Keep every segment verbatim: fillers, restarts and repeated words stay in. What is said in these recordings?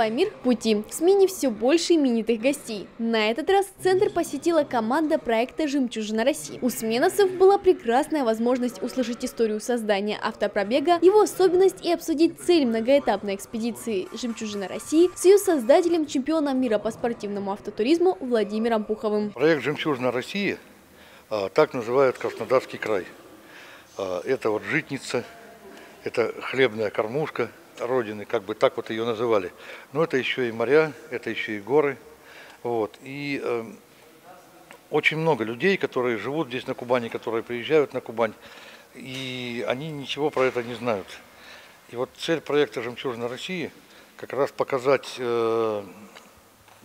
«Новомир в пути» в СМИ все больше именитых гостей. На этот раз центр посетила команда проекта «Жемчужина России». У сменовцев была прекрасная возможность услышать историю создания автопробега, его особенность и обсудить цель многоэтапной экспедиции «Жемчужина России» с ее создателем, чемпионом мира по спортивному автотуризму Владимиром Пуховым. Проект «Жемчужина России» так называют Краснодарский край. Это вот житница, это хлебная кормушка родины, как бы так вот ее называли. Но это еще и моря, это еще и горы. Вот. И э, очень много людей, которые живут здесь на Кубани, которые приезжают на Кубань, и они ничего про это не знают. И вот цель проекта «Жемчужина России» как раз показать э,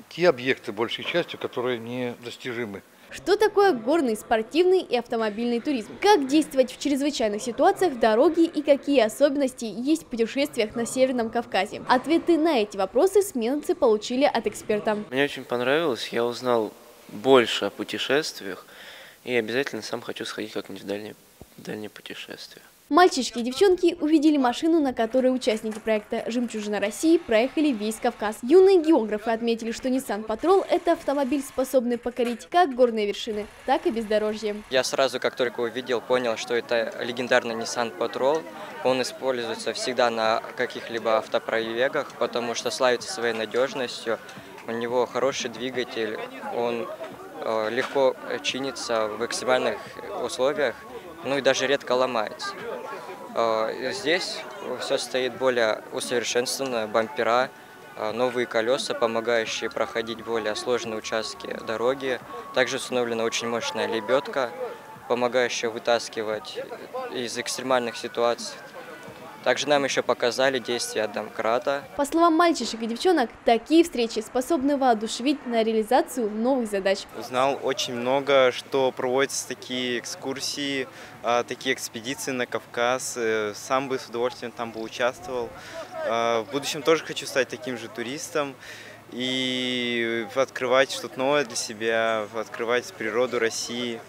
те объекты, большей частью, которые недостижимы. Что такое горный, спортивный и автомобильный туризм? Как действовать в чрезвычайных ситуациях в дороге и какие особенности есть в путешествиях на Северном Кавказе? Ответы на эти вопросы сменовцы получили от эксперта. Мне очень понравилось, я узнал больше о путешествиях и обязательно сам хочу сходить как-нибудь в дальние, дальние путешествия. Мальчишки и девчонки увидели машину, на которой участники проекта «Жемчужина России» проехали весь Кавказ. Юные географы отметили, что Nissan Patrol – это автомобиль, способный покорить как горные вершины, так и бездорожье. Я сразу, как только увидел, понял, что это легендарный Nissan Patrol. Он используется всегда на каких-либо автопробегах, потому что славится своей надежностью. У него хороший двигатель, он легко чинится в экстремальных условиях, ну и даже редко ломается. Здесь все стоит более усовершенствовано, бампера, новые колеса, помогающие проходить более сложные участки дороги. Также установлена очень мощная лебедка, помогающая вытаскивать из экстремальных ситуаций. Также нам еще показали действия домкрата. По словам мальчишек и девчонок, такие встречи способны воодушевить на реализацию новых задач. Узнал очень много, что проводятся такие экскурсии, такие экспедиции на Кавказ. Сам бы с удовольствием там бы участвовал. В будущем тоже хочу стать таким же туристом и открывать что-то новое для себя, открывать природу России.